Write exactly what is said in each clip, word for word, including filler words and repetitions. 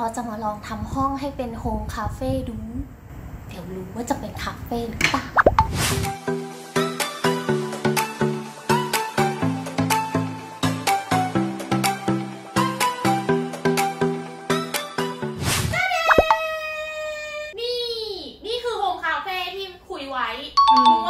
เราจะมาลองทำห้องให้เป็นโฮมคาเฟ่ดูเดี๋ยวรู้ว่าจะเป็นคาเฟ่หรือเปล่าให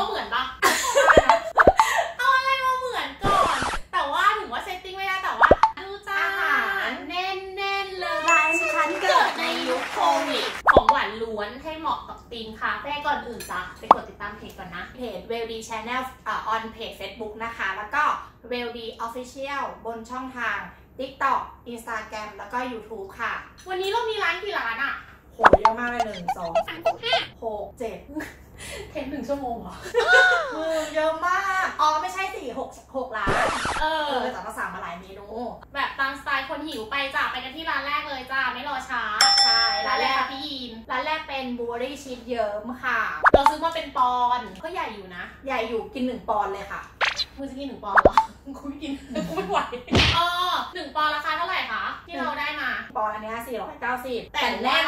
้เหมาะกับธีมคาเฟ่ก่อนอื่นจ้ะไปกดติดตามเพจก่อนนะเพจ Weldy Channel อ่า on เพจ Facebook นะคะแล้วก็ Weldy Official บนช่องทาง TikTok Instagram แล้วก็ YouTube ค่ะวันนี้เรามีร้านกี่ร้านอ่ะโหเยอะมากเลยหนึ่งสองสามสี่ห้าหกเจ็ดเทนหนึ่งชั่วโมงเหรอมือเยอะมากอ๋อไม่ใช่สี่หกหกร้านเออแต่เราสั่งมาหลายเมนูแบบตามสไตล์คนหิวไปจ้ะไปกันที่ร้านแรกเลยจ้ะไม่รอช้าใช่ร้านแรกค่ะพี่ยีนร้านแรกเป็นบูรี่ชีสเยิ้มค่ะเราซื้อมาเป็นปอนก็ใหญ่อยู่นะใหญ่อยู่กินหนึ่งปอนเลยค่ะมึงจะกินหนึ่งปอนเหรอกูไม่กินกูไม่ไหวอ๋อหนึ่งปอนราคาเท่าไหร่คะที่เราได้มาปอนอันนี้สี่ร้อยเก้าสิบแต่แน่น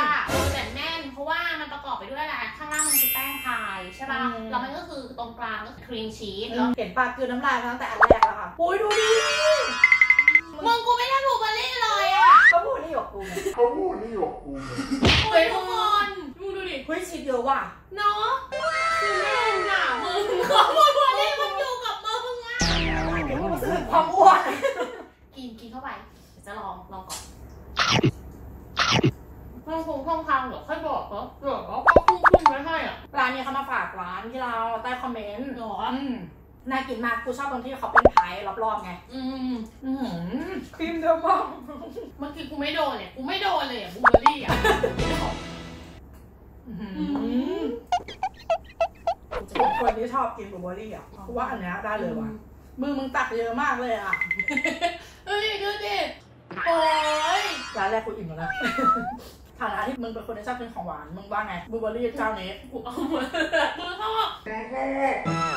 แต่แน่นเพราะว่ามันประกอบไปด้วยอะไรข้างล่างมันคือแป้งพายใช่ป่ะแล้วมันก็คือตรงกลางก็คือครีมชีสแล้วเห็นปลาคือน้ำลายตั้งแต่อันแรกแล้วค่ะโอ้ยดูดิมึงกูไม่ได้บูเบอร์รี่เลยอ่ะเขาบูนี่หยกกูเขาบูนี่หยกกูโอ้ยทุกคนมึงดูดิเฮ้ยชีสเยอะว่ะเนาะคือแน่นหนามึงเขาบูบูนี่มันอยู่กับมึงอ่ะรู้สึกความอ้วนกินกินเข้าไปจะลองลองก่อนห้องคงห้องพังเหรอค่อยบอกเขาเหรอเขาพุ่งพุ่งไว้ให้อ่ะร้านนี้เขามาฝากร้านที่เราใต้คอมเมนต์หรอน่ากินมากกูชอบตรงที่เขาเป็นไผ่รอบๆไงอืมอืมครีมเยอะมากเมื่อกี้กูไม่โดนเลยกูไม่โดนเลยบูเบอร์รี่อ่ะอืมคนที่ชอบกินบูเบอร์รี่อ่ะกูว่าอันนี้ได้เลยว่ะมือมึงตักเยอะมากเลยอ่ะเฮ้ยดูดิโอ้ยร้านแรกกูอิ่มแล้วนะฐานะที่มึงเป็นคนที่ชอบกินของหวานมึงว่าไงบูเบอร์รี่เจ้าเนสกูเอาหมดมึงชอบ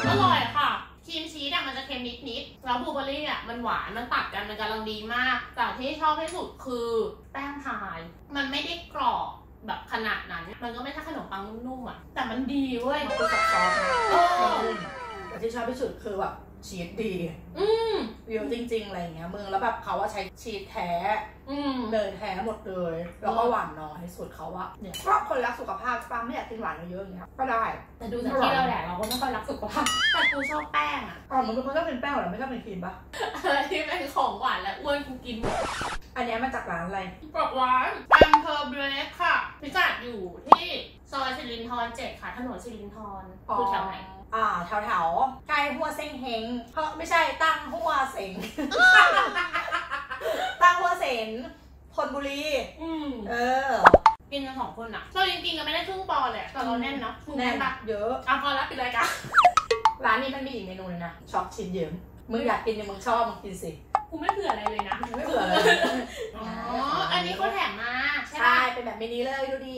อร่อยค่ะครีมชีสอ่ะมันจะเค็มนิดๆแล้วบูเบอร์รี่อ่ะมันหวานมันตัดกันมันกำลังดีมากแต่ที่ชอบที่สุดคือแป้งพายมันไม่ได้กรอบแบบขนาดนั้นมันก็ไม่ใช่ขนมปังนุ่มๆอ่ะแต่มันดีเว้ยมันกับซอสแต่ที่ชอบที่สุดคือแบบชีสดีอืมวิวจริงๆอะไรอย่างเงี้ยมึงแล้วแบบเขาว่าใช้ชีสแท้อืมเนยแท้หมดเลยแล้วก็หวานน้อยที่สุดเขาว่าเนี่ยก็คนรักสุขภาพปังไม่อยากกินหวานเยอะอย่างเงี้ยก็ได้แต่ดูจากที่เราแดกเราก็ไม่ค่อยรักสุขภาพแต่กูชอบแป้งอ่ะอ๋อมึงเป็นคนชอบเป็นแป้งหรือไม่ชอบเป็นครีมปะอะไรที่เป็นของหวานและอ้วนกูกินอันนี้มาจากร้านอะไรกรอบหวานAmber Black ค่ะพิกัดอยู่ที่ซอยสิรินธรเจ็ดค่ะถนนสิรินธรคือแถวไหนอ่าแถวๆใกล้หัวเซ็งเฮงเพราะไม่ใช่ตั้งหัวเซ็งตั้งหัวเซ็งธนบุรีอืมเออกินกันสองคนอ่ะเราจริงๆก็ไม่ได้ครึ่งปอเลยแต่เราแน่นเนาะแน่นเยอะเอาพอแล้วปิดรายการร้านนี้มันมีอีกเมนูนึงนะช็อกชิ้นเยิ้มมึงอยากกินเนี่ยมึงชอบมึงกินสิกูไม่เบื่ออะไรเลยนะไม่เบื่อเลยอ๋ออันนี้เขาแถมมาใช่เป็นแบบเมนูเลยดูดิ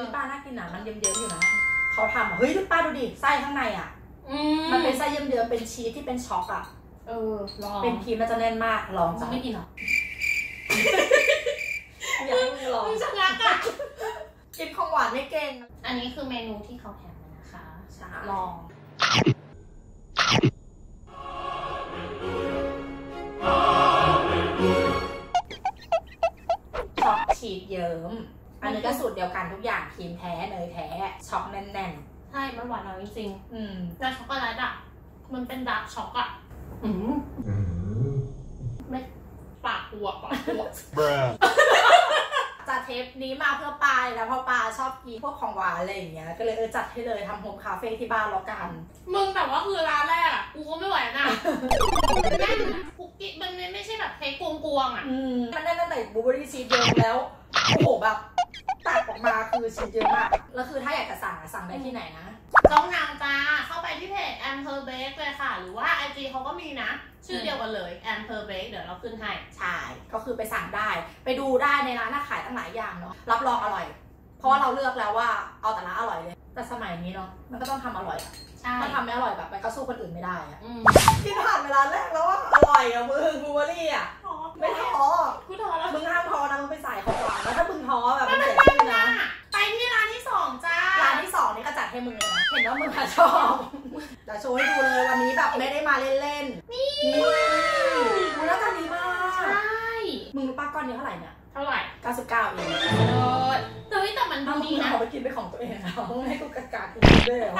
นี่ป้าน่ากินหนามันเยิ้มๆอยู่นะเขาทำอ่ะเฮ้ยดูป้าดูดิไส้ข้างในอ่ะมันเป็นไส้เยิ้มเดือเป็นชีสที่เป็นช็อกอ่ะเออลองเป็นครีมมันจะแน่นมากลองจะไม่กินหรออยากให้ลองชะงักอ่ะกินของหวานไม่เก่งอันนี้คือเมนูที่เขาแถมมานะคะลองช็อกชีสเยิ้มอันนี้ก็สูตรเดียวกันทุกอย่างครีมแท้เนยแท้ช็อกแน่นๆใช่มันหวานน้อยจริงๆอืมแต่ช็อกโกแลตอ่ะมันเป็นดาร์กช็อกอ่ะอืมไม่ปากหัวปากหัวจัดเทปนี้มาเพื่อปายแล้วเพราะปาชอบกินพวกของหวานอะไรอย่างเงี้ยก็เลยเออจัดให้เลยทำโฮมคาเฟ่ที่บ้านแล้วกันมึงแต่ว่าคือร้านแรกกูก็ไม่ไหวนะแน่นคุกกี้มันไม่ใช่แบบเทปกวงๆอ่ะมันแน่นตั้งแต่บลูเบอร์รี่ชีสเดิมแล้วโอ้โหแบบตัดออกมาคือชิ้นเยอะมากแล้วคือถ้าอยากจะสั่งสั่งได้ที่ไหนนะช่องทางจ้าเข้าไปที่เพจ Amber Black เลยค่ะหรือว่า ไอ จี เขาก็มีนะชื่อเดียวกันเลย Amber Black เดี๋ยวเราขึ้นให้ใช่ก็คือไปสั่งได้ไปดูได้ในร้านขายตั้งหลายอย่างเนาะรับรองอร่อยเพราะว่าเราเลือกแล้วว่าเอาแต่ละอร่อยเลยแต่สมัยนี้เนาะมันก็ต้องทำอร่อยถ้าทำไม่อร่อยแบบไปก็สู้คนอื่นไม่ได้อะที่ผ่านเวลาแรกแล้วว่าอร่อยอะมึงบูเบอร์รี่อะไม่ท้อกูท้อแล้วมึงห้ามท้อนะมึงไปใส่ของหวานแล้วถ้ามึงท้อ ให้มึงเลยนะเห็นว่ามึงชอบแต่โชว์ให้ดูเลยวันนี้แบบไม่ได้มาเล่นๆนี่มึงแล้วตอนนี้มากใช่มึงรู้ป้าก้อนนี้เท่าไหร่เนี่ยเท่าไหร่เก้าสิบเก้าเองแต่แต่มันดีนะเอาไปกินไปของตัวเองนะให้กูกระกาดกินด้วยเหรอ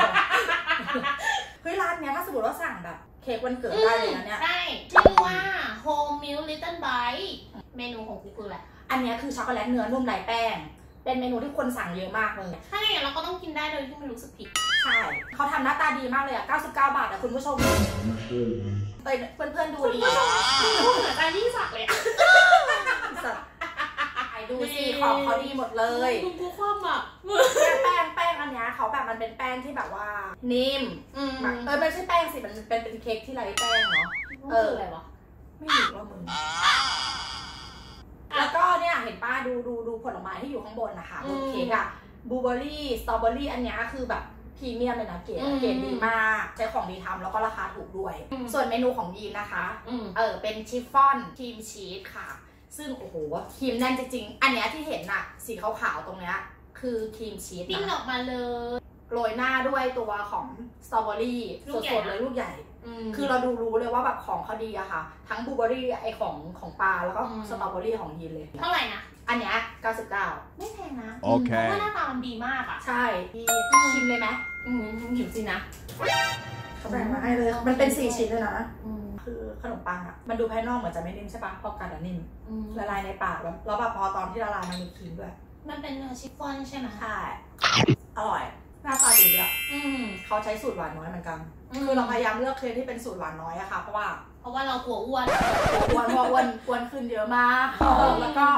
เฮ้ยร้านเนี้ยถ้าสมมติว่าสั่งแบบเค้กวันเกิดได้เลยนะเนี่ยใช่ชื่อว่าโฮมมิลลิตเติ้ลไบท์เมนูของกูคืออะไรอันนี้คือช็อกโกแลตเนื้อนุ่มไร้แป้งเป็นเมนูที่คนสั่งเยอะมากเลยใช่เราก็ต้องกินได้โดยที่ไม่รู้สึกผิดใช่เขาทำหน้าตาดีมากเลยอ่ะเก้าสิบเก้าบาทอ่ะคุณผู้ชมไปเพื่อนๆดูดิคุณผู้ชมเหมือนไอ้ที่สักเลยอ่ะไอ้ดูสิของเขาดีหมดเลยคุณผู้ชมอ่ะแป้งแป้งอันนี้เขาแบบมันเป็นแป้งที่แบบว่านิ่มเออไม่ใช่แป้งสิมันเป็นเป็นเค้กที่ไร้แป้งเนาะเอออะไรวะไม่รู้ว่ามึงแล้วก็เนี่ยเห็นป้าดูดูดูผลไม้ที่อยู่ข้างบนนะคะบนเค้กอะบลูเบอร์รี่สตรอเบอร์รี่อันนี้คือแบบพรีเมียมเลยนะเกรดเกรดดีมากใช้ของดีทำแล้วก็ราคาถูกด้วยส่วนเมนูของยีนนะคะเออเป็นชิฟฟ่อนครีมชีสค่ะซึ่งโอ้โหครีมแน่นจริงๆอันนี้ที่เห็นอะสีขาวๆตรงเนี้ยคือครีมชีสปิ้งออกมาเลยโรยหน้าด้วยตัวของสตรอเบอรี่สดๆเลยลูกใหญ่คือเราดูรู้เลยว่าแบบของเขาดีอะค่ะทั้งบลูเบอร์รี่ไอของของปลาแล้วก็สตรอเบอรี่ของยีนเลยเท่าไหร่นะอันเนี้ยเก้าสิบเก้าไม่แพงนะเพราะว่าหน้าตามันดีมากอะใช่ชิมเลยไหมอืมหิวจริงนะเขาแบ่งมาให้เลยมันเป็นสี่ชิ้นเลยนะคือขนมปังอะมันดูภายนอกเหมือนจะไม่นิ่มใช่ปะพอกัดแล้วนิ่มละลายในปากแล้วแล้วแบบพอตอนที่ละลายมันมีครีมด้วยมันเป็นเนื้อชิฟฟ่อนใช่ไหมใช่อร่อยหน้าตาดีด้วยเขาใช้สูตรหวานน้อยเหมือนกันคือเราพยายามเลือกเค้กที่เป็นสูตรหวานน้อยอะค่ะเพราะว่าเพราะว่าเรากลัวอ้วนกลัวอ้วนอ้วนขึ้นเยอะมากแล้วก็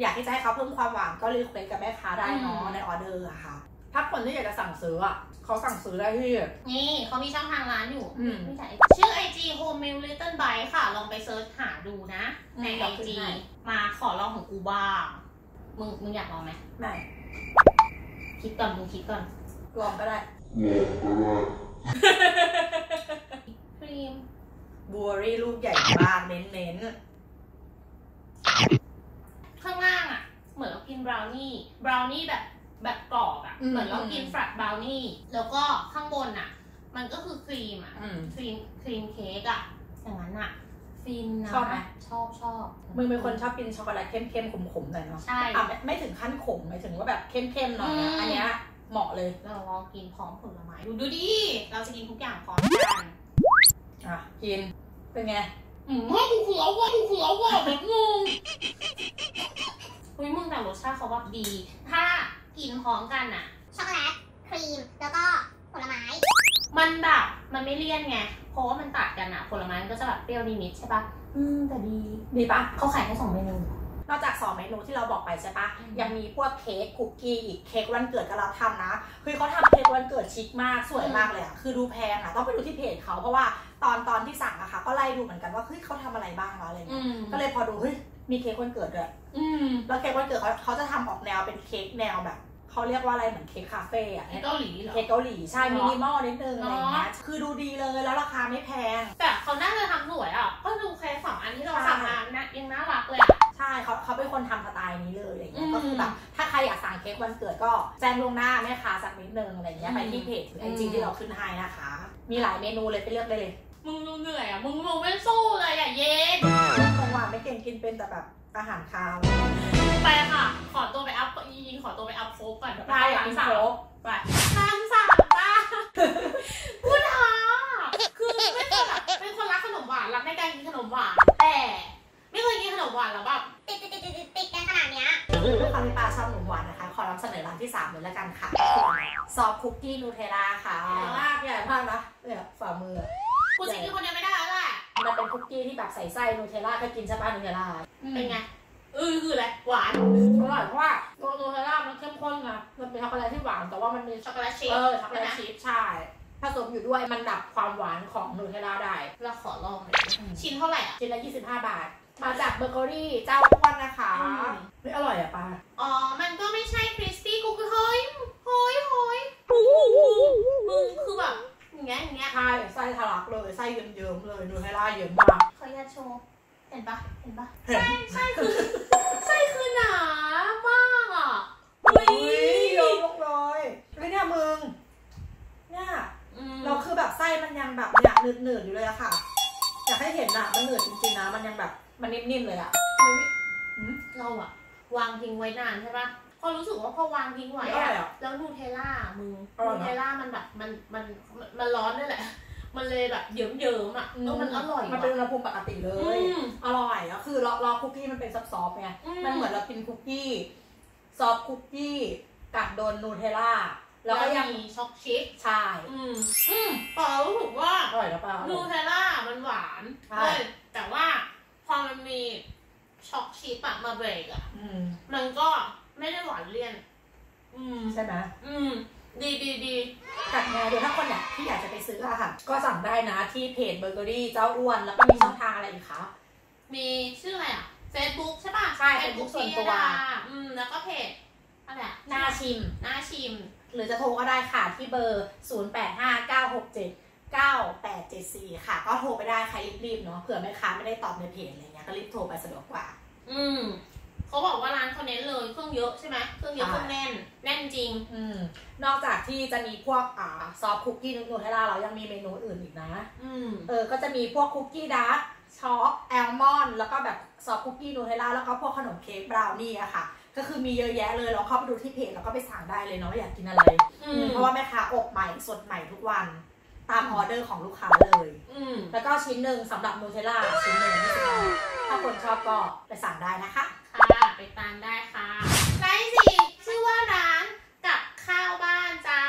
อยากที่จะให้เขาเพิ่มความหวานก็รีเควสกับแม่ค้าได้เนาะในออเดอร์อะค่ะถ้าคนที่อยากจะสั่งซื้ออะเขาสั่งซื้อได้ที่นี่เขามีช่องทางร้านอยู่ชื่อ ไอ จี Home Meal Little Bite ค่ะลองไปเซิร์ชหาดูนะใน ไอ จี มาขอลองของกูบ้างมึงมึงอยากลองไหมไม่คิดก่อนมึงคิดก่อนลองก็ได้ครีมบัวรี่ลูกใหญ่มากเน้นๆข้างล่างอ่ะเหมือนเรากินบราวนี่บราวนี่แบบแบบกรอบอ่ะเหมือนเรากินฟรัตบราวนี่แล้วก็ข้างบนอ่ะมันก็คือครีมอ่ะครีมครีมเค้กอ่ะอย่างนั้นอ่ะฟินนะชอบไหมชอบชอบมึงเป็นคนชอบกินช็อกโกแลตเข้มๆขมๆหน่อยเนาะใช่ไม่ถึงขั้นขมไม่ถึงว่าแบบเข้มๆหน่อยอันเนี้ยเหมาะเลยเราลองกินพร้อมผลไม้ดูดูดิเราจะกินทุกอย่างพร้อมกันอ่ะกินเป็นไงอืมว่าดูเขียวว่าดูเขียวว่าแบบงงเฮ้ยมึงแต่รสชาติเขาแบบดีถ้ากินพร้อมกันอ่ะช็อกโกแลตครีมแล้วก็ผลไม้มันแบบมันไม่เลี่ยนไงเพราะว่ามันตัดกันอ่ะผลไม้ก็จะแบบเปรี้ยวนิดๆใช่ปะอืมแต่ดีดีปะเขาขายแค่สองเมนูนอกจากสองเมนูที่เราบอกไปใช่ปะยังมีพวกเค้กคุกกี้อีกเค้กวันเกิดก็เราทำนะคือเขาทำเค้กวันเกิดชิคมากสวยมากเลยอะคือดูแพงอะต้องไปดูที่เพจเขาเพราะว่าตอนตอนที่สั่งอะค่ะก็ไล่ดูเหมือนกันว่าเฮ้ยเขาทำอะไรบ้างวะอะไรเงี้ยก็เลยพอดูเฮ้ยมีเค้กวันเกิดด้วยแล้วเค้กวันเกิดเขาเขาจะทำออกแนวเป็นเค้กแนวแบบเขาเรียกว่าอะไรเหมือนเค้กคาเฟ่อะเค้กเกาหลีเหรอเค้กเกาหลีใช่มินิมอลนิดนึงอะไรเงี้ยคือดูดีเลยแล้วราคาไม่แพงแต่เขาน่าจะทำสวยอะก็ดูเค้กสองอันที่เราสั่งมาเนี่ยยังน่ารักเลยใช่เขาเขาเป็นคนทำสไตล์นี้เลยอะไรเงี้ยก็คือแบบถ้าใครอยากสั่งเค้กวันเกิดก็แจ้งลวงหน้าแม่ค้าสักนิดนึงอะไรเงี้ยไปที่เพจไอจีที่เราขึ้นให้นะคะมีหลายเมนูเลยไปเลือกได้เลยมึงเหนื่อยอ่ะมึงมึงไม่สู้เลยอ่ะเย็นคงว่าไม่เก่งกินเป็นแต่แบบอาหารคาวไปค่ะขอตัวไปอัพยีนขอตัวไปอัพโฟกก่อนไปร้านสาวไปร้านสาวจ้าพูดท้อคือไม่เคยแบบเป็นคนรักขนมหวานรักในการกินขนมหวานแต่ไม่เคยกินขนมหวานหรอแบบติดติดติดติดติดกันขนาดเนี้ยด้วยความที่ปลาชอบขนมหวานนะคะขอรับเสนอร้านที่สามเลยละกันค่ะซอฟคุกกี้นูเทลล่าค่ะมากใหญ่มากนะเนี่ยฝ่ามือกูจะกินคนเดียวไม่ได้แล้วแหละมันเป็นคุกกี้ที่แบบใส่ไส้นูเทลล่าก็กินใช่ป่ะนูเทลล่าเป็นไงอือคืออะไรหวานอร่อยเพราะว่าตัวนูเทลล่ามันเข้มข้นนะมันเป็นช็อกโกแลตที่หวานแต่ว่ามันมีช็อกโกแลตชีสเออช็อกโกแลตชีสใช่ผสมอยู่ด้วยมันดับความหวานของนูเทลล่าได้เราขอลองชิ้นเท่าไหร่ชิ้นละยี่สิบห้าบาทมาจากเบเกอรี่เจ้าอ้วนนะคะไม่อร่อยอะปาอ๋อมันก็ไม่ใช่คริสปี้กูก็เฮ้ยเฮ้ยเฮ้ยมึงคือแบบอย่างเงี้ยอย่างเงี้ยใช่ไส้ทะลักเลยไส้เยิ้มๆเลยนูเทลล่าเยิ้มมากขออนุญาตโชว์เห็นปะเห็นปะไส้ไส้คือไส้คือหนามากอ่ะอุ้ยเยอะมากเลยไอ้เนี่ยมึง มันนิ่มๆเลยอะเราอะวางทิ้งไว้นานใช่ปะพอรู้สึกว่าพอวางทิ้งไว้อะแล้วนูเทลล่ามึงนูเทลล่ามันแบบมันมันมันร้อนนี่แหละมันเลยแบบเยิ้มเยิ้มอ่ะแล้วมันอร่อยมันเป็นอุณหภูมิปกติเลยอร่อยแล้วคือเราคุกกี้มันเป็นซอฟๆไงมันเหมือนเรากินคุกกี้ซอฟคุกกี้กับโดนนูเทลล่าแล้วก็ยังมีช็อกชิพใช่อืมเปล่ารู้สึกว่าอร่อยหรือเปล่านูเทลล่ามันหวานเลยแต่ว่าพอมันมีช็อกชิพอะมาเบรกอะมันก็ไม่ได้หวานเลี่ยนอืมใช่ไหมอืมดีดีดีกัดงานเดี๋ยวถ้าคนอยากที่อยากจะไปซื้ออะค่ะก็สั่งได้นะที่เพจเบเกอรี่เจ้าอ้วนแล้วก็มีช่องทางอะไรอีกคะมีชื่ออะไรอะเฟซบุ๊กใช่ป่ะใช่เฟซบุ๊กส่วนตัวอืมแล้วก็เพจอะไรอะน่าชิมน่าชิมหรือจะโทรก็ได้ค่ะที่เบอร์ศูนย์ แปด ห้า เก้า หก เจ็ด เก้า แปด เจ็ด สี่ค่ะก็โทรไปได้ใครรีบๆเนาะเผื่อแม่ค้าไม่ได้ตอบในเพจอะไรเงี้ยก็รีบโทรไปสะดวกกว่าอืมเขาบอกว่าร้านเขาเน้นเลยเครื่องเยอะใช่ไหมเครื่องเยอะเครื่องแน่นแน่นจริงอืมนอกจากที่จะมีพวกอ่าซอฟคุกกี้นูเทลล่าเรายังมีเมนูอื่นอีกนะอืมเออก็จะมีพวกคุกกี้ดาร์กช็อกแอลมอนด์แล้วก็แบบซอฟคุกกี้นูเทลล่าแล้วก็พวกขนมเค้กบราวนี่อะค่ะก็คือมีเยอะแยะเลยเราเข้าไปดูที่เพจแล้วก็ไปสั่งได้เลยเนาะอยากกินอะไรเพราะว่าแม่ค้าอบใหม่สดใหม่ทุกวันตามออเดอร์ของลูกค้าเลยอืมแล้วก็ชิ้นหนึ่งสำหรับนูเทลล่าชิ้นหนึ่งถ้าคนชอบก็ไปสั่งได้นะคะค่ะไปตามได้ค่ะไลน์สี่ชื่อว่าร้านกับข้าวบ้านจ้า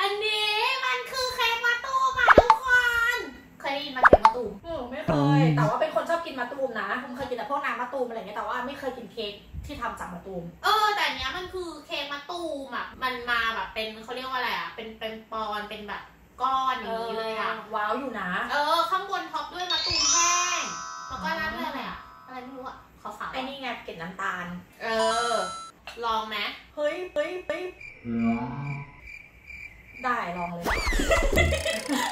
อันนี้มันคือเค้กมะตูมทุกคนเคยได้ยินมาเค้กมะตูมไม่เคยแต่ว่าเป็นคนชอบกินมะตูมนะผมเคยกินแต่พวกน้ำมะตูมอะไรเงี้ยแต่ว่าไม่เคยกินเค้กที่ทำจากมะตูมเออแต่เนี้ยมันคือเค้กมะตูมอ่ะมันมาแบบเป็นเขาเรียกว่าอะไรอ่ะเป็นเป็นปอนเป็นแบบก้อนอย่างนี้เลยอ่ะว้าวอยู่นะเออข้างบนท็อปด้วยมะตูมแห้งแล้วก็ราดด้วยอะไรอ่ะอะไรไม่รู้อ่ะขาวๆไอ้นี่ไงเกล็ดน้ำตาลเออลองไหมเฮ้ยเฮ้ยเฮ้ยได้ลองเลย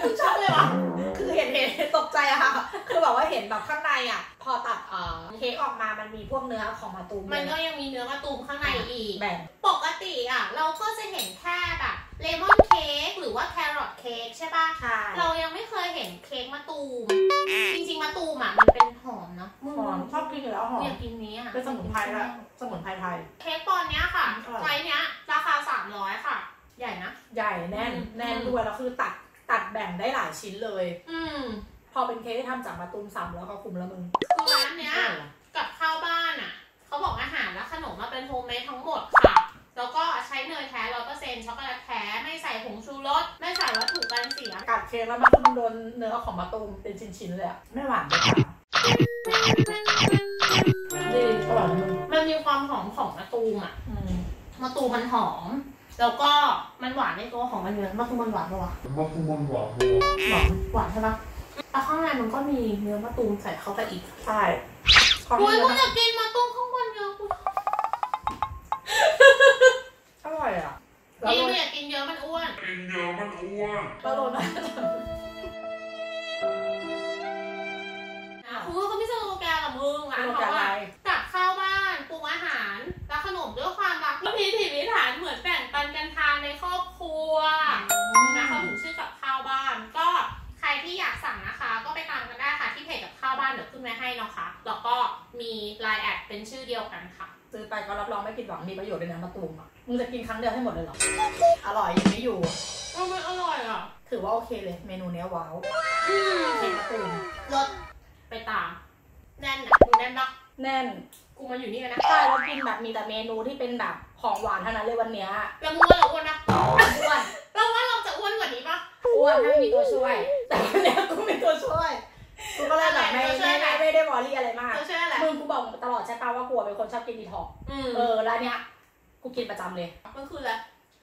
คุณชอบเลยวะคือเห็นเห็นตกใจอะค่ะคือบอกว่าเห็นแบบข้างในอะพอตัดเค้กออกมามันมีพวกเนื้อของมะตูมมันก็ยังมีเนื้อมะตูมข้างในอีกแบบปกติอะเราก็จะเห็นแค่แบบเลมอนเค้กหรือว่าแครอทเค้กใช่ป่ะเรายังไม่เคยเห็นเค้กมะตูมจริงๆมะตูมอะมันเป็นหอมนะหอมชอบกินอยู่แล้วหอมอยากกินนี้อะเป็นสมุนไพรละสมุนไพรไทยเค้กปอนเนี้ยค่ะไซส์เนี้ยราคาสามร้อยค่ะใหญ่นะใหญ่แน่นแน่นด้วยแล้วคือตัดตัดแบ่งได้หลายชิ้นเลยอืมพอเป็นเค้กที่ทำจากมะตูมซ้ำแล้วก็คุ้มแล้วมึงคือร้านเนี้ยกับข้าวบ้านอ่ะเขาบอกอาหารและขนมมาเป็นโฮมเมดทั้งหมดค่ะแล้วก็ใช้เนยแท้ร้อยเปอร์เซ็นต์ช็อกโกแลตแท้ไม่ใส่ผงชูรสไม่ใส่วัตถุกันเสียกัดเค้กแล้วมันมันโดนเนื้อของมะตูมเป็นชิ้นๆเลยอ่ะไม่หวานเลยดีอร่อยมันมีความหอมของมะตูมอ่ะมะตูมมันหอมแล้วก็มันหวานในตัวของมันเยอะมะตูมมันหวานปะวะมะตูมมันหวานเลยหวานหวานใช่ปะแล้วข้างในมันก็มีเนื้อมะตูมใส่เข้าไปอีกใช่โอ้ยกูอยากกินมะตูมข้างบนเยอะกูอร่อยอ่ะนี่ไม่อยากกินเยอะมันอ้วนกินเยอะมันอ้วนก็โดนนะคุณเขาไม่สนุกแกกับมึงหลานเขาว่าตักข้าวบ้านปรุงอาหารและขนมด้วยความรักพิถีพิถันเหมือนแบ่งปันกันทานในครอบครัวนะคะถึงชื่อกับข้าวบ้านก็ใครที่อยากสั่งนะคะก็ไปตามกันได้ค่ะที่เพจกับข้าวบ้านเดี๋ยวขึ้นมาให้เนาะค่ะแล้วก็มีไลน์แอดเป็นชื่อเดียวกันค่ะซื้อไปก็รับรองไม่ผิดหวังมีประโยชน์ด้วยนะมะตูมอ่ะมึงจะกินครั้งเดียวให้หมดเลยเหรออร่อยยังไม่อยู่อร่อยอร่อยอ่ะถือว่าโอเคเลยเมนูเนี้ยว้าวเค็มมะตูมรสไปตามแน่นอ่ะมึงแน่นปะแน่นกูมาอยู่นี่กันนะใช่เรากินแบบมีแต่เมนูที่เป็นแบบของหวานเท่านั้นเลยวันเนี้ยแล้วมึงว่าเราอ้วนนะอ้วนเราว่าเราจะอ้วนกว่านี้ปะอ้วนถ้าไม่มีตัวช่วยแต่วันนี้กูมีตัวช่วยกูก็เลยแบบไม่ไม่ไม่ได้วอรี่อะไรมากมึงกูบอกตลอดใช่ป่าวว่ากูเป็นคนชอบกินดีท็อกเออแล้วเนี้ยกูกินประจำเลยมันคืออะไร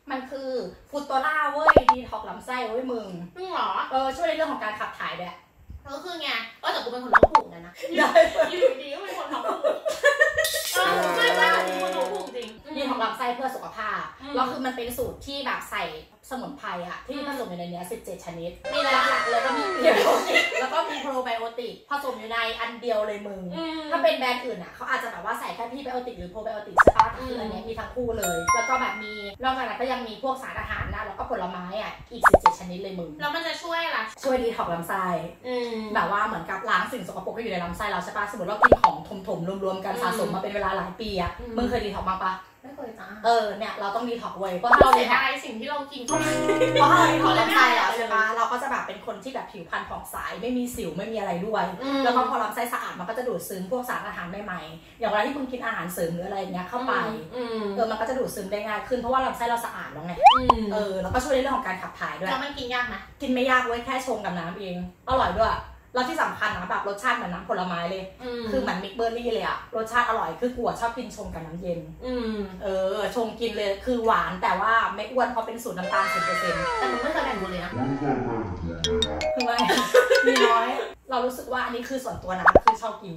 มันคือฟูตโตล่าเว้ยดีท็อกลำไส้เว้ยมึงมึงหรอเออช่วยในเรื่องของการขับถ่ายด้วยก็คือไงก็แต่กูเป็นคนท้องผูกนะนะอยู่ดีก็เป็นคนท้องผูกไม่ไม่กูเป็นคนท้องผูกจริงดีท็อก ำหรับไส้เพื่อสุขภาพแล้วคือมันเป็นสูตรที่แบบใส่สมุนไพรอะที่ผสมอยู่ในเนี้ยสิบเจ็ดชนิดมีหลักๆเลยก็มีเดียวแล้วก็มีโปรไบโอติกผสมอยู่ในอันเดียวเลยมึงถ้าเป็นแบรนด์อื่นอะเขาอาจจะแบบว่าใส่แค่พรีไบโอติกหรือโปรไบโอติกใช่ป่ะคืออันนี้มีทั้งคู่เลยแล้วก็แบบมีนอกจากนั้นก็ยังมีพวกสารอาหารนะแล้วก็ผลไม้อะอีกสิบเจ็ดชนิดเลยมึงแล้วมันจะช่วยอะไรช่วยดีท็อกซ์ลำไส้แบบว่าเหมือนกับล้างสิ่งสกปรกที่อยู่ในลำไส้เราใช่ป่ะสมมติเรากินของถมๆรวมๆกันสะสมมาเป็นเวลาหลายปีอะมึงเคยดีท็อกซ์มาปะไม่เคยจ้าเออเนี่ยเราต้องดีท็อกซ์เว้ยเพราะเราได้สิ่งที่เรากินเพราะเราดีท็อกซ์ลำไส้แล้วใช่ปะเราก็จะแบบเป็นคนที่แบบผิวพรรณผ่องใสไม่มีสิวไม่มีอะไรด้วยแล้วก็พอลำไส้สะอาดมันก็จะดูดซึมพวกสารอาหารใหม่ๆอย่างเวลาที่มึงกินอาหารเสริมหรืออะไรเงี้ยเข้าไปเออมันก็จะดูดซึมได้ง่ายขึ้นเพราะว่าลำไส้เราสะอาดแล้วไงเออแล้วก็ช่วยในเรื่องของการขับถ่ายด้วยแล้วมันกินยากไหมกินไม่ยากเว้ยแค่ชงกับน้ำเองอร่อยด้วยแล้วที่สำคัญนะแบบรสชาติเหมือนน้ำผลไม้เลยคือเหมือนมิกเบอร์รี่เลยอะรสชาติอร่อยคือกูชอบกินชงกับน้ำเย็นเออชงกินเลยคือหวานแต่ว่าไม่อ้วนเพราะเป็นสูตรน้ำตาล สิบเปอร์เซ็นต์ แต่มันไม่เคยแบ่งกูเลยนะคือไม่มีน้อยเรารู้สึกว่าอันนี้คือส่วนตัวนะคือชอบกิน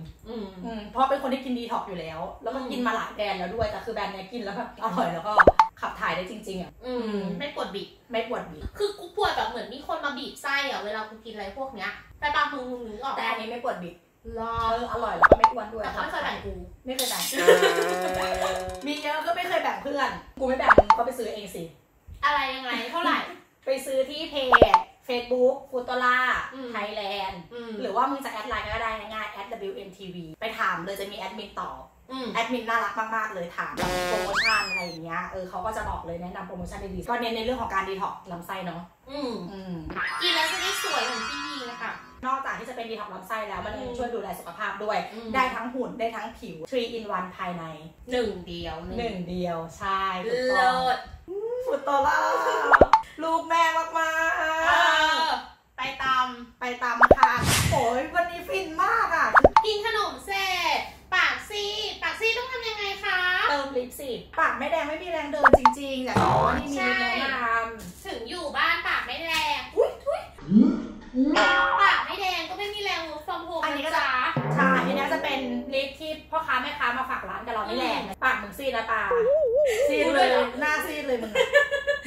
เพราะเป็นคนที่กินดีท็อกซ์อยู่แล้วแล้วมันกินมาหลายแบรนด์แล้วด้วยแต่คือแบรนด์เนี้ยกินแล้วแบบอร่อยแล้วก็ขับถ่ายได้จริงๆอ่ะไม่ปวดบีบไม่ปวดบีบคือกูปวดแบบเหมือนมีคนมาบีบไส้อ่ะเวลากูกินอะไรพวกเนี้ยแต่ปากมึงมึงนึกออกแต่อันนี้ไม่ปวดบีบรออร่อยแล้วก็ไม่อ้วนด้วยแต่ไม่เคยแบ่งกูไม่เคยแบ่งมีเยอะก็ไม่เคยแบ่งเพื่อนกูไม่แบ่งมึงก็ไปซื้อเองสิอะไรยังไงเท่าไหร่ไปซื้อที่เพจเฟซบุ๊กฟูตอล่าไทยแลนด์หรือว่ามึงจะแอดไลน์ก็ได้ง่ายแอด ดับเบิลยู เอ็ม ที วี ไปถามเลยจะมีแอดมินตอบแอดมินน่ารักมากๆเลยถามแบบโปรโมชั่นอะไรอย่างเงี้ยเออเขาก็จะบอกเลยแนะนำโปรโมชั่นดีๆก็เน้นในเรื่องของการดีท็อกซ์ลำไส้เนาะอืมอืมกินแล้วจะได้สวยเหมือนพี่ยีนะคะนอกจากที่จะเป็นดีท็อกซ์ลำไส้แล้วมันยังช่วยดูแลสุขภาพด้วยได้ทั้งหุ่นได้ทั้งผิวทรี อิน วัน ภายในหนึ่งเดียวหนึ่งเดียวใช่ถูกต้องฟูตอล่าลูกแม่มากๆไปตามไปตามค่ะโอ้ยวันนี้ฟินมากอ่ะกินขนมเสร็จปากซีปากซีต้องทำยังไงคะเติมลิปสิปากไม่แดงไม่มีแรงเดินจริงๆอย่างนี้มีแนะนำถึงอยู่บ้านปากไม่แรงอุ้ยทุยปากไม่แดงก็ไม่มีแรงรูปฟอร์มโฮมอันนี้ก็จะใช่อันนี้จะเป็นลิปที่พ่อค้าแม่ค้ามาฝากร้านกับเรานี่แหละปากมึงซีนะปากซีเลยหน้าซีเลยมึง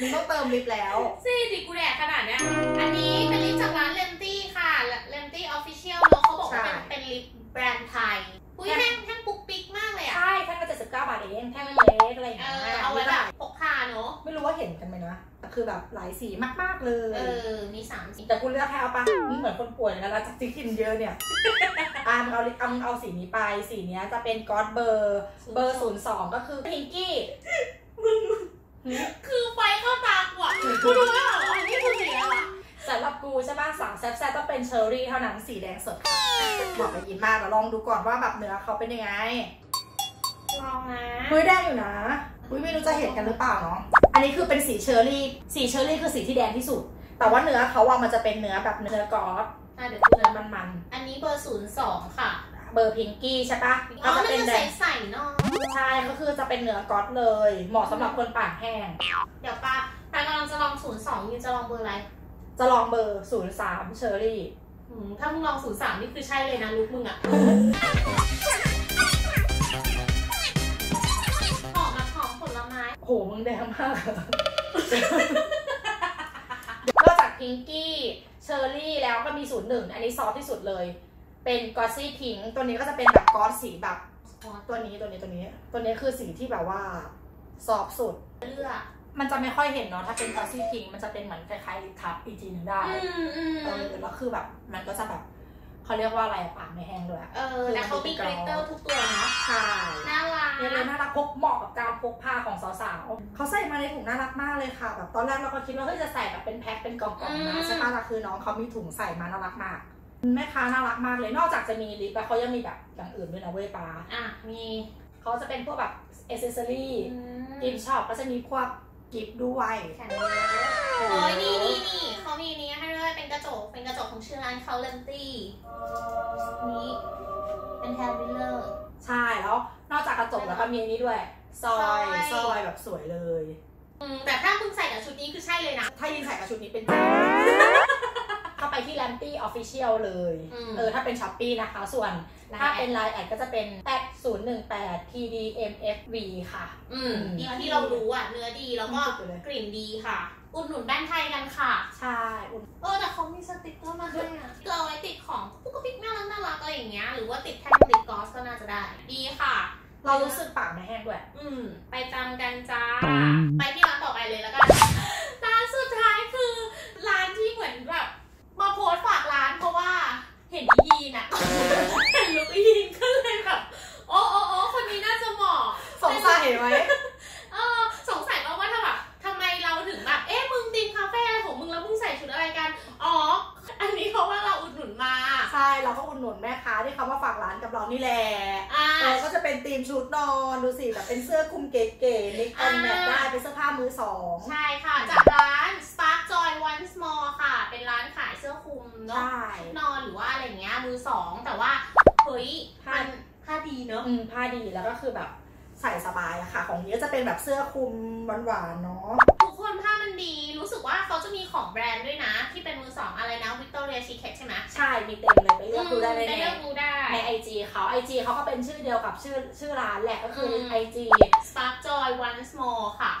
มึงต้องเติมลิปแล้วซีดิกูแดกขนาดเนี้ยอันนี้เป็นลิปจากร้านเลมตี้ค่ะเลมตี้ออฟฟิเชียลเนาะเขาบอกว่าเป็นลิปแบรนด์ไทยอุ้ยแท่งแท่งปุ๊กปิ๊กมากเลยอ่ะใช่แท่งก็เจ็ดสิบเก้าบาทเองแท่งเล็กอะไรอย่างเงี้ยเอาไว้แบบพกพาเนาะไม่รู้ว่าเห็นกันไหมนะคือแบบหลายสีมากๆเลยเออมีสามสีแต่กูเลือกแค่เอาปะนี่เหมือนคนป่วยแล้วจากที่กินเยอะเนี่ยอ่ะมึงเอาลิปเอาเอาสีนี้ไปสีนี้จะเป็นก็อดเบอร์เบอร์ศูนย์สองก็คือพิงกี้มึงคือไฟเข้าตาว่ะกูดูแล้วแบบว่านี่คือสีอะไรสำหรับกูใช่ป่ะสาวแซ่บแซ่บต้องเป็นเชอร์รี่เท่านั้นสีแดงสดบอกไปกินมากแต่ลองดูก่อนว่าแบบเนื้อเขาเป็นยังไงลองนะเฮ้ยได้อยู่นะอุ้ยไม่รู้จะเห็นกันหรือเปล่าเนาะอันนี้คือเป็นสีเชอร์รี่สีเชอร์รี่คือสีที่แดงที่สุดแต่ว่าเนื้อเขาว่ามันจะเป็นเนื้อแบบเนื้อกอล์ฟน่าเดี๋ยวกูเนื้อมันๆอันนี้เบอร์ศูนย์สองค่ะเบอร์พิงกี้ใช่ปะก็จะเป็นใส่ใส่เนาะใช่ก็คือจะเป็นเนื้อก๊อตเลยเหมาะสำหรับคนปากแห้งเดี๋ยวป้าป้ากำลังจะลองศูนย์สองอยู่จะลองเบอร์อะไรจะลองเบอร์ศูนย์สามเชอร์รี่ถ้ามึงลองศูนย์สามนี่คือใช่เลยนะลูกมึงอะหอมมาหอมผลไม้โหมึงแดงมากนอกจากพิงกี้เชอร์รี่แล้วก็มีศูนย์หนึ่งอันนี้ซอฟที่สุดเลยเป็นกอสซี่พิงตัวนี้ก็จะเป็นแบบกอสสีแบบตัวนี้ตัวนี้ตัวนี้ตัวนี้คือสีที่แบบว่าซอฟสุดเลือกมันจะไม่ค่อยเห็นเนาะถ้าเป็นกอสซี่พิงมันจะเป็นเหมือนคล้ายๆลิปทับอีกทีนึงได้เออแล้วคือแบบมันก็จะแบบเขาเรียกว่าอะไรปากไม่แห้งด้วยเออแล้วเขามีกลิตเตอร์ทุกตัวเนาะใช่น่ารักเนี่ยน่ารักพกเหมาะกับการพกผ้าของสาวๆเขาใส่มาในถุงน่ารักมากเลยค่ะแบบตอนแรกเราก็คิดว่าเฮ้ยจะใส่แบบเป็นแพ็คเป็นกล่องๆนะใช่ป่ะแต่คือน้องเขามีถุงใส่มาน่ารักมากแม่ค้าน่ารักมากเลยนอกจากจะมีลิปแล้วเขายังมีแบบอย่างอื่นด้วยนะเว้ยป้าอ่ะมีเขาจะเป็นพวกแบบเอเซสซอรี่กิฟต์ช็อปก็จะมีพวกกิฟต์ด้วยโอ้ยนี่นี่นี่เขามีนี้ให้ด้วยเป็นกระจกเป็นกระจกของชื่อร้านเขาเลนตี้นี้เป็นแฮร์ริลเลอร์ใช่แล้วนอกจากกระจกแล้วก็มีนี้ด้วยซอยซอยแบบสวยเลยแต่ถ้าคุณใส่กับชุดนี้คือใช่เลยนะถ้ายิ่งใส่กับชุดนี้เป็นก ไปที่แลนตี้ออฟฟิเชียลเลยเออถ้าเป็นช้อปปี้นะคะส่วนถ้าเป็นไลน์แอดก็จะเป็นแปด ศูนย์ หนึ่ง แปด พี ดี เอ็ม เอฟ วี ค่ะอืมนี่ที่เรารู้อ่ะเนื้อดีแล้วก็กลิ่นดีค่ะอุดหนุนแบรนด์ไทยกันค่ะใช่เออแต่เขามีสติ๊กเกอร์มาให้อะเกลือเอาไว้ติดของปุ๊กปิ๊กน่ารักน่ารักอะไรอย่างเงี้ยหรือว่าติดแท่งติดกอสก็น่าจะได้ดีค่ะเรารู้สึกปากไม่แห้งด้วยอืมไปจำกันจ้าไปที่ร้านต่อไปเลยแล้วกันร้านสุดท้ายคือร้านที่เหมือนแบบมาโพสฝากร้านเพราะว่าเห็นอีนอะเห็นลุกอีนก็เลยแบบโอ้โอ้โอ้คนนี้น่าจะเหมาะสงสัยไหมเออสงสัยว่าว่าถ้าแบบทำไมเราถึงแบบเอ๊ะมึงตีมคาเฟ่อะไรของมึงแล้วมึงใส่ชุดอะไรกันอ๋ออันนี้เพราะว่าเราอุดหนุนมาใช่เราก็อุดหนุนแม่ค้าที่เขามาฝากร้านกับเรานี่แหละเราก็จะเป็นตีมชุดนอนดูสิแบบเป็นเสื้อคลุมเก๋ๆนิกอันแมทได้เป็นเสื้อผ้ามือสองใช่ค่ะจากร้าน Star Joy Once More ค่ะเป็นร้านขายเสื้อคลุมเนาะนอนหรือว่าอะไรเงี้ยมือสองแต่ว่าเฮ้ยมันผ้าดีเนอะอืมผ้าดีแล้วก็คือแบบใส่สบายอะค่ะของนี้จะเป็นแบบเสื้อคลุมหวานๆเนาะทุกคนผ้ามันดีรู้สึกว่าเขาจะมีของแบรนด์ด้วยนะที่เป็นมือสองอะไรนะวิกตอเรียซีเคทใช่ไหมใช่มีเต็มเลยไปเลือกดูได้ในในไอจีเขาไอจีเขาก็เป็นชื่อเดียวกับชื่อชื่อร้านแหละก็คือไอจี Star Joy Once More ค่ะ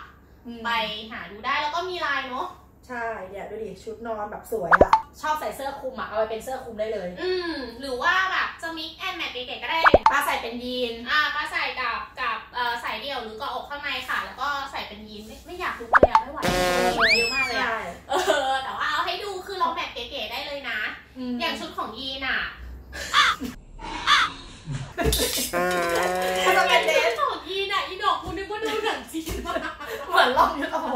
ไปหาดูได้แล้วก็มีไลน์เนาะใช่เนี่ยดูดิชุดนอนแบบสวยอะชอบใส่เสื้อคลุมอะเอาไปเป็นเสื้อคลุมได้เลยอืมหรือว่าแบบจะมิกแอนแมทเก๋ๆก็ได้ป้าใส่เป็นยีนอ่าป้าใส่กับกับเอ่อใส่เดี่ยวหรือก็อกข้างในค่ะแล้วก็ใส่เป็นยีนไม่ไม่อยากลุกเลยอะไม่ไหวเยอะมากเลยอะเออแต่ว่าเอาให้ดูคือลองแบบเก๋ๆได้เลยนะอย่างชุดของยีนอะจะเป็นเดรสของยีนอะอีดอกคุณนึกว่าดูหนังจีนเหมือนลองเยอะพอ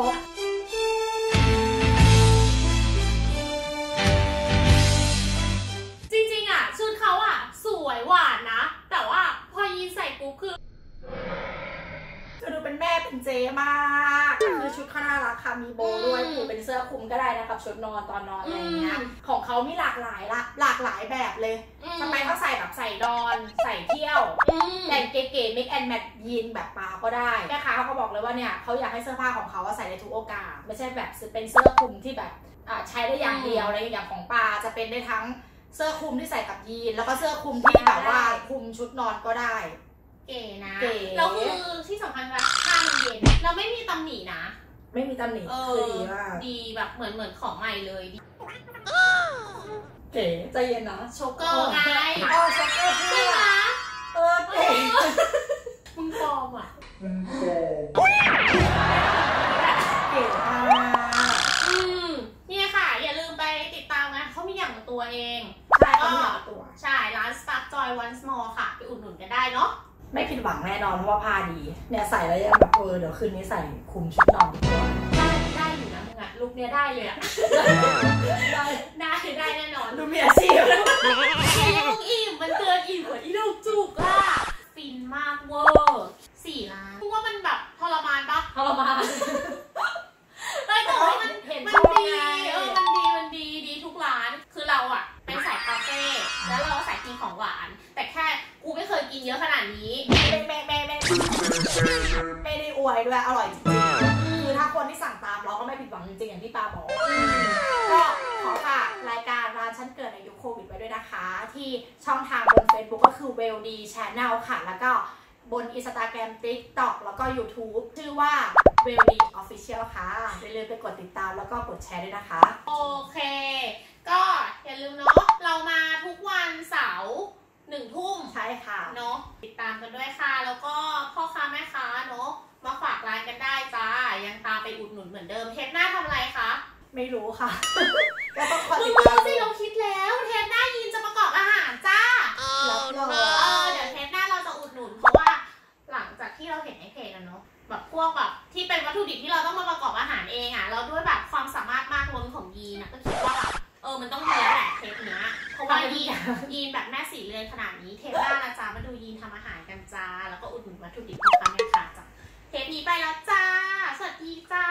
หวานนะแต่ว่าพอยีนใส่กูคือจะดูเป็นแม่เป็นเจมากคือชุดเขาน่ารักค่ะมีโบด้วยหรือเป็นเสื้อคลุมก็ได้นะครับชุดนอนตอนนอนอะไรอย่างเงี้ยของเขามีหลากหลายละหลากหลายแบบเลยทำไมเขาใส่แบบใส่นอนใส่เที่ยวแต่งเก๋ๆ mix and match ยีนแบบปลาก็ได้แม่ค้าเขาบอกเลยว่าเนี่ยเขาอยากให้เสื้อผ้าของเขาใส่ในทุกโอกาสไม่ใช่แบบเป็นเสื้อคลุมที่แบบใช้ได้อย่างเดียวอะไรอย่างของปลาจะเป็นได้ทั้งเสื้อคลุมที่ใส่กับยีนแล้วก็เสื้อคลุมที่แบบว่าคลุมชุดนอนก็ได้เก๋นะแล้วคือที่สำคัญว่าผ้ามันเย็นเราไม่มีตำหนินะไม่มีตำหนิคือดีมากดีแบบเหมือนเหมือนของใหม่เลยเก๋ใจเย็นนะโชเกอร์ไงอ๋อโชเกอร์ใช่ไหมเออเก๋มึงปลอมอ่ะเก๋ตัวเองใช่ก็ตัวใช่ร้าน Star Joy Once More ค่ะไปอุดหนุนกันได้เนาะไม่ผิดหวังแน่นอนเพราะว่าผ้าดีเนี่ยใส่แล้วยังแบบเออเดี๋ยวคืนนี้ใส่คลุมชุดนอนได้ได้อยู่นะมึงอะลุคเนี้ยได้เลยอะได้ได้ได้แน่นอนดูมีอาชีพลูกอิ่มมันเตือนอิ่มกว่าที่ลูกจุกอะฟินมากเวอร์สี่ล้านเพราะว่ามันแบบทรมานปะทรมานแต่ว่ามันเห็นมันดีเออมันดีมันดีดีทุกร้านคือเราอะไปใส่คาเฟ่แล้วเราใส่กินของหวานแต่แค่กูไม่เคยกินเยอะขนาดนี้ไม่ไม่ไม่ไม่ไม่ได้อวยด้วยอร่อยจริงคือถ้าคนที่สั่งตามเราก็ไม่ผิดหวังจริงอย่างที่ปาบอกก็ขอฝากรายการร้านฉันเกิดในยุคโควิดไว้ด้วยนะคะที่ช่องทางบน Facebook ก็คือ Well D Channel ค่ะแล้วก็บน Instagram TikTok แล้วก็ YouTube ชื่อว่าเวลดีออฟฟิเชียลค่ะอย่าลืมไปกดติดตามแล้วก็กดแชร์ด้วยนะคะโอเคก็อย่าลืมเนาะเรามาทุกวันเสาร์หนึ่งทุ่มใช่ค่ะเนาะติดตามกันด้วยค่ะแล้วก็พ่อค้าแม่ค้าเนาะมาฝากร้านกันได้จ้ายังตามไปอุดหนุนเหมือนเดิมเทปหน้าทำอะไรคะไม่รู้ค่ะก็ต้องคอยติดตามดูสิเราคิดแล้วเทปหน้ายินจะประกอบอาหารจ้าแล้วเออเดี๋ยวเทปหน้าเราจะอุดหนุนเพราะว่าหลังจากที่เราเห็นในเพจแล้วเนาะแบบพวกแบบที่เป็นวัตถุดิบที่เราต้องมาประกอบอาหารเองอ่ะเราด้วยแบบความสามารถมากล้นของยีนก็คิดว่าเออมันต้องเทปแหละเทปเนี้ยเพราะว่ายีนยีนแบบแม่สีเรือนขนาดนี้เทปหน้านะจ้ามาดูยีนทำอาหารกันจ้าแล้วก็อุดหนุนวัตถุดิบของเขาแม่ค่ะจ้าเทปนี้ไปแล้วจ้าสวัสดีจ้า